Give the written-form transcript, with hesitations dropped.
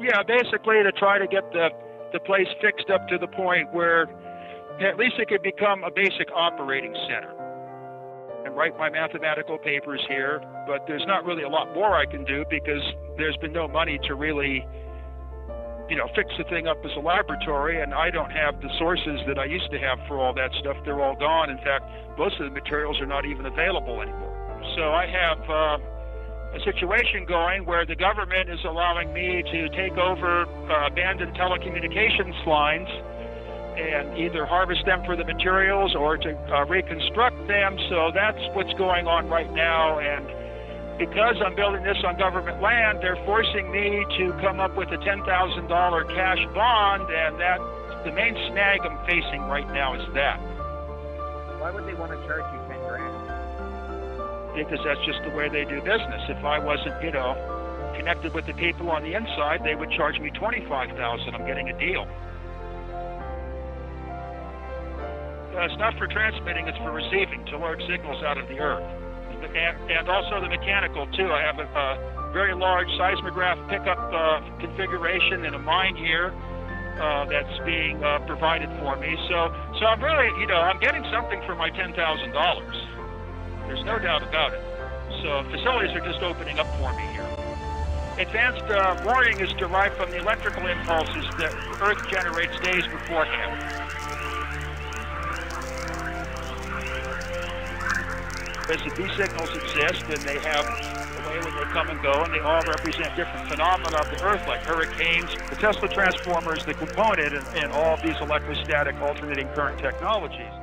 Yeah, basically to try to get the place fixed up to the point where at least it could become a basic operating center. And write my mathematical papers here, but there's not really a lot more I can do because there's been no money to really, fix the thing up as a laboratory, and I don't have the sources that I used to have for all that stuff. They're all gone. In fact, most of the materials are not even available anymore. So I have a situation going where the government is allowing me to take over abandoned telecommunications lines and either harvest them for the materials or to reconstruct them. So that's what's going on right now. And because I'm building this on government land, they're forcing me to come up with a $10,000 cash bond, and that's the main snag I'm facing right now is that. Why would they want to charge you $10,000? Because that's just the way they do business. If I wasn't, connected with the people on the inside, they would charge me $25,000. I'm getting a deal. It's not for transmitting, it's for receiving, to large signals out of the earth. And also the mechanical, too. I have a very large seismograph pickup configuration in a mine here that's being provided for me. So I'm really, I'm getting something for my $10,000. There's no doubt about it. So facilities are just opening up for me here. Advanced warning is derived from the electrical impulses that Earth generates days beforehand. These signals exist, and they have a way when they come and go, and they all represent different phenomena of the Earth, like hurricanes. The Tesla transformer is the component in all of these electrostatic alternating current technologies.